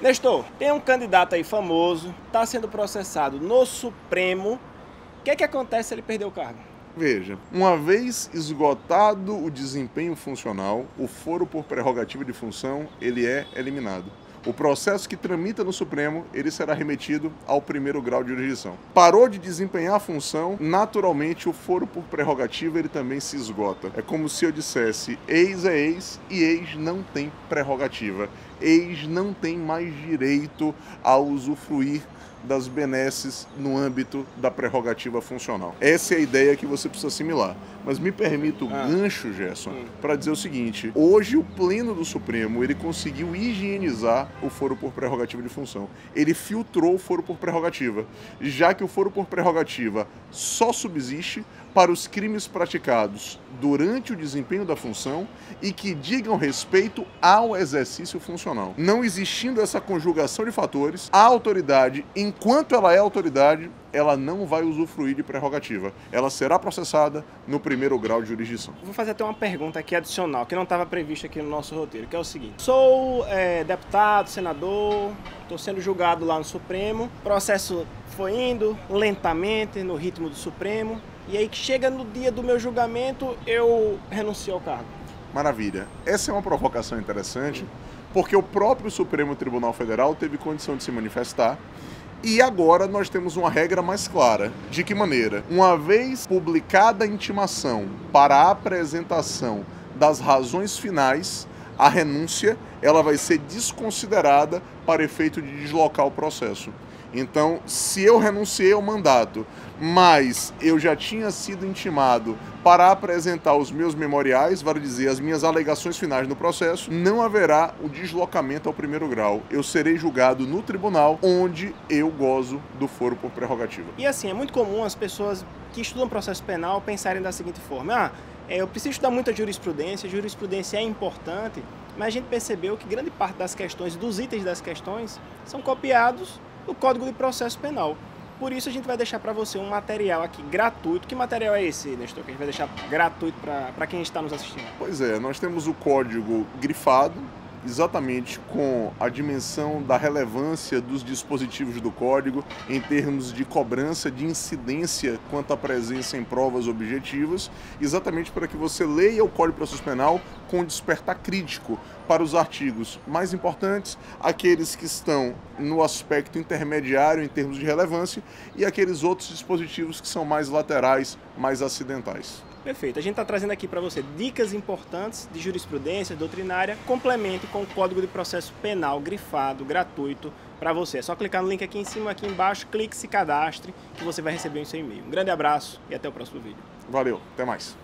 Nestor, tem um candidato aí famoso, está sendo processado no Supremo. O que é que acontece se ele perder o cargo? Veja, uma vez esgotado o desempenho funcional, o foro por prerrogativa de função, ele é eliminado. O processo que tramita no Supremo, ele será remetido ao primeiro grau de jurisdição. Parou de desempenhar a função, naturalmente o foro por prerrogativa ele também se esgota. É como se eu dissesse, ex é ex e ex não tem prerrogativa. Ex não tem mais direito a usufruir das benesses no âmbito da prerrogativa funcional. Essa é a ideia que você precisa assimilar. Mas me permita o gancho, Gerson, para dizer o seguinte, hoje o Pleno do Supremo, ele conseguiu higienizar o foro por prerrogativa de função. Ele filtrou o foro por prerrogativa, já que o foro por prerrogativa só subsiste para os crimes praticados durante o desempenho da função e que digam respeito ao exercício funcional. Não existindo essa conjugação de fatores, a autoridade, enquanto ela é autoridade, ela não vai usufruir de prerrogativa. Ela será processada no primeiro grau de jurisdição. Vou fazer até uma pergunta aqui adicional, que não estava prevista aqui no nosso roteiro, que é o seguinte. Sou deputado, senador, estou sendo julgado lá no Supremo, o processo foi indo lentamente, no ritmo do Supremo, e aí que chega no dia do meu julgamento, eu renuncio ao cargo. Maravilha. Essa é uma provocação interessante, porque o próprio Supremo Tribunal Federal teve condição de se manifestar. E agora nós temos uma regra mais clara. De que maneira? Uma vez publicada a intimação para a apresentação das razões finais, a renúncia ela vai ser desconsiderada para efeito de deslocar o processo. Então, se eu renunciei ao mandato, mas eu já tinha sido intimado para apresentar os meus memoriais, vale dizer, as minhas alegações finais no processo, não haverá o deslocamento ao primeiro grau. Eu serei julgado no tribunal onde eu gozo do foro por prerrogativa. E assim, é muito comum as pessoas que estudam processo penal pensarem da seguinte forma, eu preciso estudar muita jurisprudência, jurisprudência é importante, mas a gente percebeu que grande parte das questões, dos itens das questões, são copiados do Código de Processo Penal. Por isso a gente vai deixar para você um material aqui gratuito. Que material é esse, Nestor, que a gente vai deixar gratuito para quem está nos assistindo? Pois é, nós temos o código grifado, exatamente com a dimensão da relevância dos dispositivos do código em termos de cobrança, de incidência quanto à presença em provas objetivas, exatamente para que você leia o Código de Processo Penal com despertar crítico para os artigos mais importantes, aqueles que estão no aspecto intermediário em termos de relevância e aqueles outros dispositivos que são mais laterais, mais acidentais. Perfeito. A gente está trazendo aqui para você dicas importantes de jurisprudência, doutrinária, complemento com o Código de Processo Penal grifado, gratuito, para você. É só clicar no link aqui em cima, aqui embaixo, clique, se cadastre, que você vai receber em seu e-mail. Um grande abraço e até o próximo vídeo. Valeu, até mais.